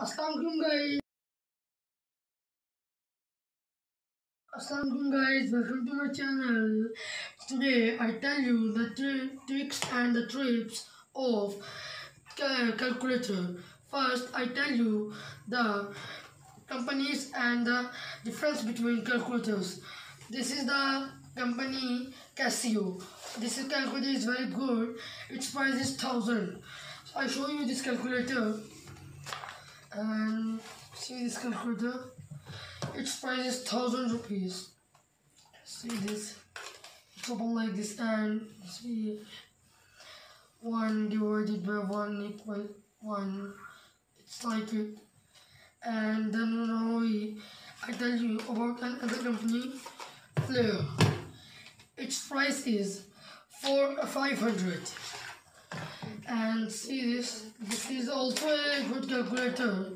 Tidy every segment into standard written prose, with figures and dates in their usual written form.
Assalamualaikum guys, welcome to my channel. Today I tell you the tricks and the tips of calculator. First I tell you the companies and the difference between calculators. This is the company Casio. This calculator is very good. Its price is 1000. So I show you this calculator. And see this calculator, its price is 1000 rupees. See this, it's open like this and see 1 divided by 1 equals 1. It's like it. And then I tell you about another company, Player. Its price is 500. And see this is also a good calculator.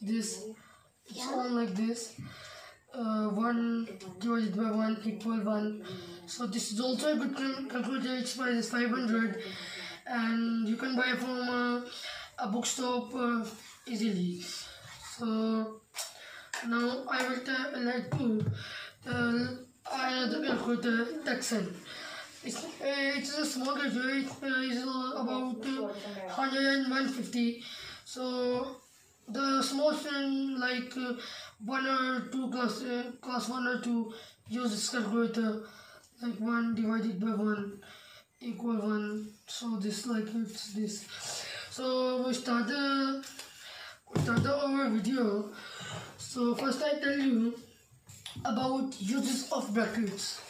This, it's all like this, 1 divided by 1 equals 1. So this is also a good calculator. Its price is 500 and you can buy from a bookstore easily. So now I will like to tell another calculator, Texet. It's a small calculator. It's about 150. So the small student like class 1 or 2 use this calculator, like 1 divided by 1 equals 1. So this like it's this. So we start our video. So first I tell you about uses of brackets.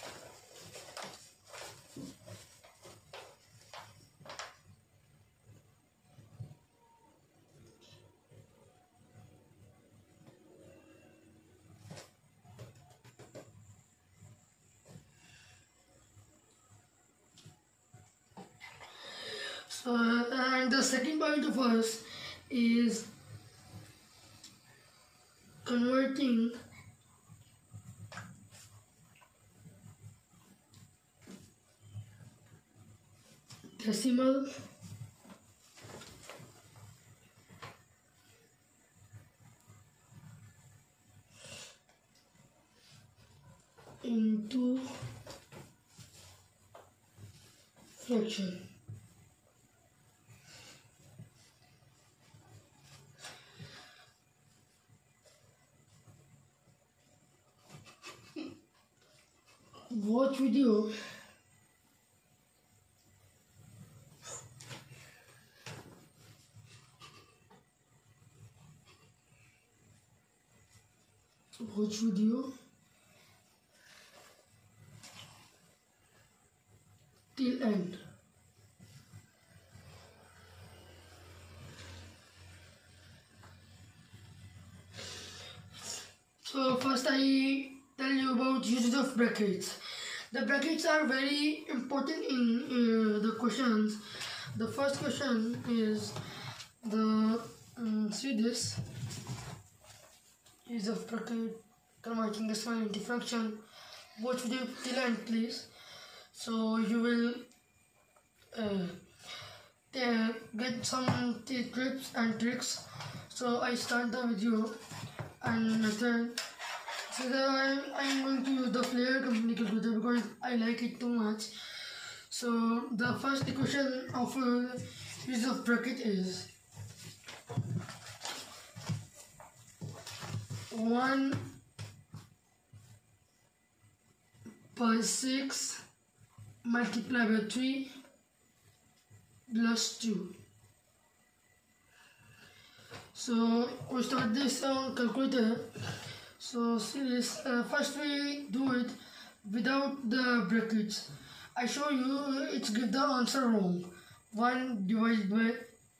And the second point of us is converting decimal into fraction. Watch video till end. So first I tell you about uses of brackets. The brackets are very important in the questions. The first question is the see this use of bracket converting this one into fraction. Watch video till end, please. So you will get some tips and tricks. So I start the video and then. So I'm going to use the Player company calculator because I like it too much. So the first equation of use of bracket is 1/6 × 3 + 2. So we start this on calculator. So see this, first we do it without the brackets. I show you it's give the answer wrong. 1 divided by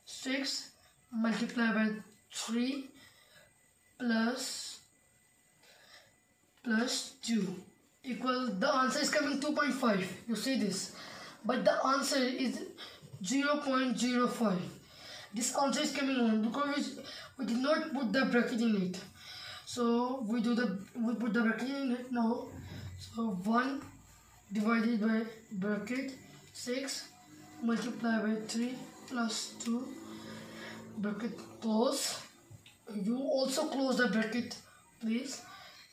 6 × 3 + 2 equals the answer is coming 2.5. You see this, but the answer is 0.05. This answer is coming wrong because we did not put the bracket in it. So we put the bracket in it now. So 1 divided by bracket 6 × 3 + 2 bracket close you also close the bracket please,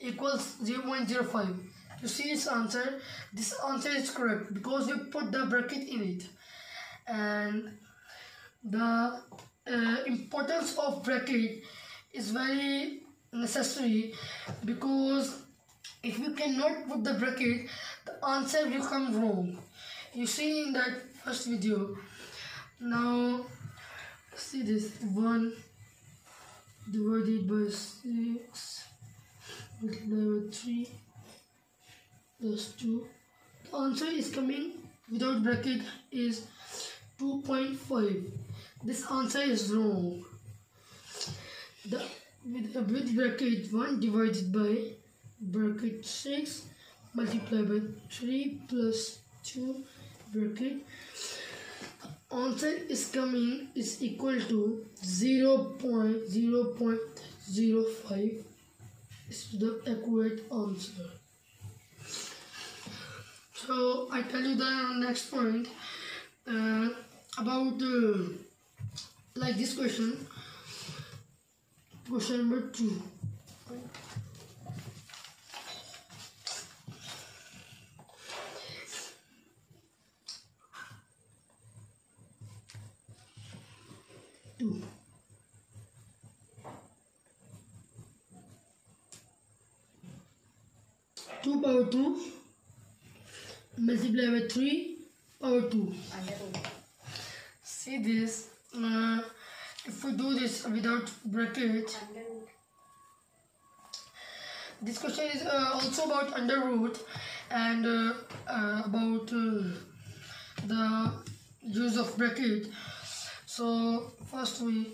equals 0.05. You see its answer. This answer is correct because you put the bracket in it. And the importance of bracket is very necessary, because if you cannot put the bracket, the answer will come wrong. You see in that first video. Now see this, 1 divided by 6 multiplied by 3 plus 2. The answer is coming without bracket is 2.5. This answer is wrong. With bracket, 1 divided by bracket 6 multiplied by 3 plus 2 bracket. Answer is coming is equal to 0.05. Is the accurate answer. So I tell you the next point about like this question. Question number 2. Power 2 multiplied by 3 power 2. See this, if we do this without bracket, this question is also about under root and about the use of bracket. So first we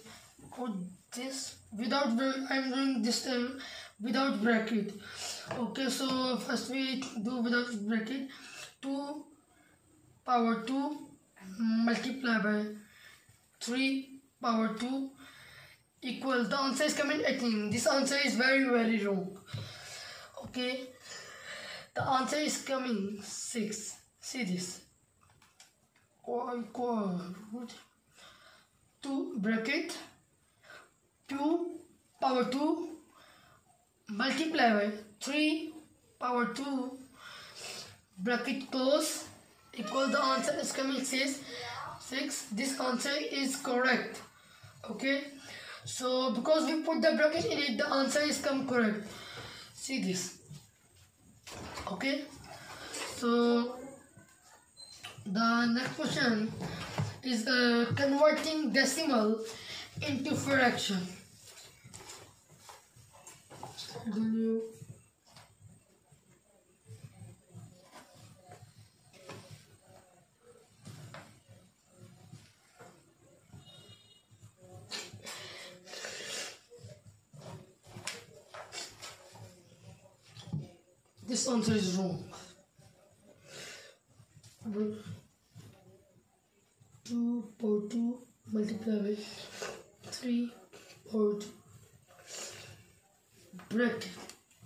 put this without bracket. I'm doing this time without bracket. Okay, so first we do without bracket. 2 power 2 multiplied by 3 power 2 equals, the answer is coming 18. This answer is very wrong. Okay, the answer is coming 6. See this, equal 2 bracket 2 power 2 multiply by 3 power 2 bracket close equals, the answer is coming 6. This answer is correct. Okay, so because we put the bracket in it, the answer is come correct. See this. Okay, so the next question is converting decimal into fraction. This answer is wrong. 2 power 2 multiplied by 3 power 2 bracket.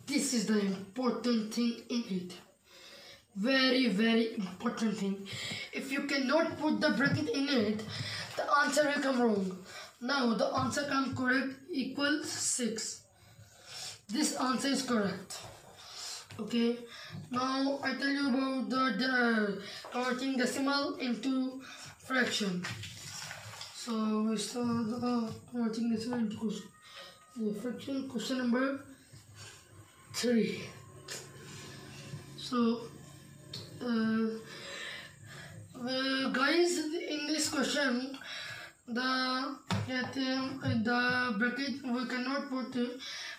This is the important thing in it. Very important thing. If you cannot put the bracket in it, the answer will come wrong. Now the answer come correct equals 6. This answer is correct. Okay, now I tell you about the converting decimal into fraction. So we saw the converting decimal into fraction, question number 3. So guys, in this question the bracket we cannot put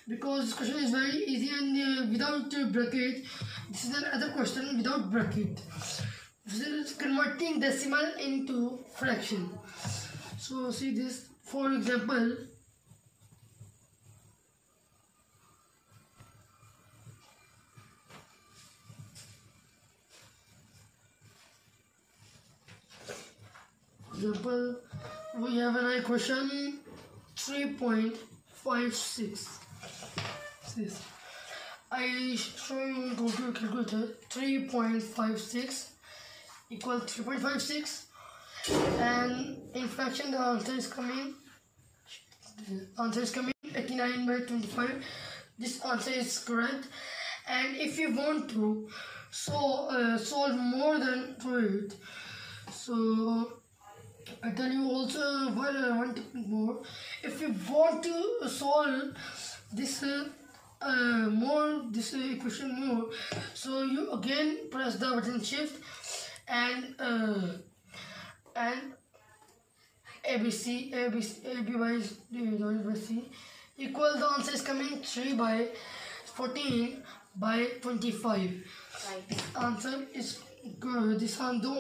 because this question is very easy, and without bracket, this is another question without bracket. This is converting decimal into fraction. So see this, for example, 3.56. We have an equation 3.56. This I show you in computer calculator. 3.56 equals 3.56, and in fraction the answer is coming 18. 69/25. This answer is correct. And if you want to solve more than 2, so I tell you also one technique more. If you want to solve this equation more, so you again press the button shift and A B C equal. The answer is coming 3/14/25. Right. This answer is good.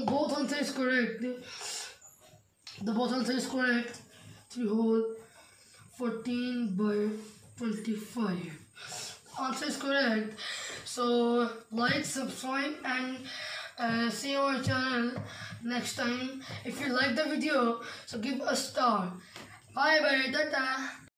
Both answer is correct. The both answer is correct. 3/14/25. Answer is correct. So like, subscribe, and see our channel next time. If you like the video, so give a star. Bye bye, tata.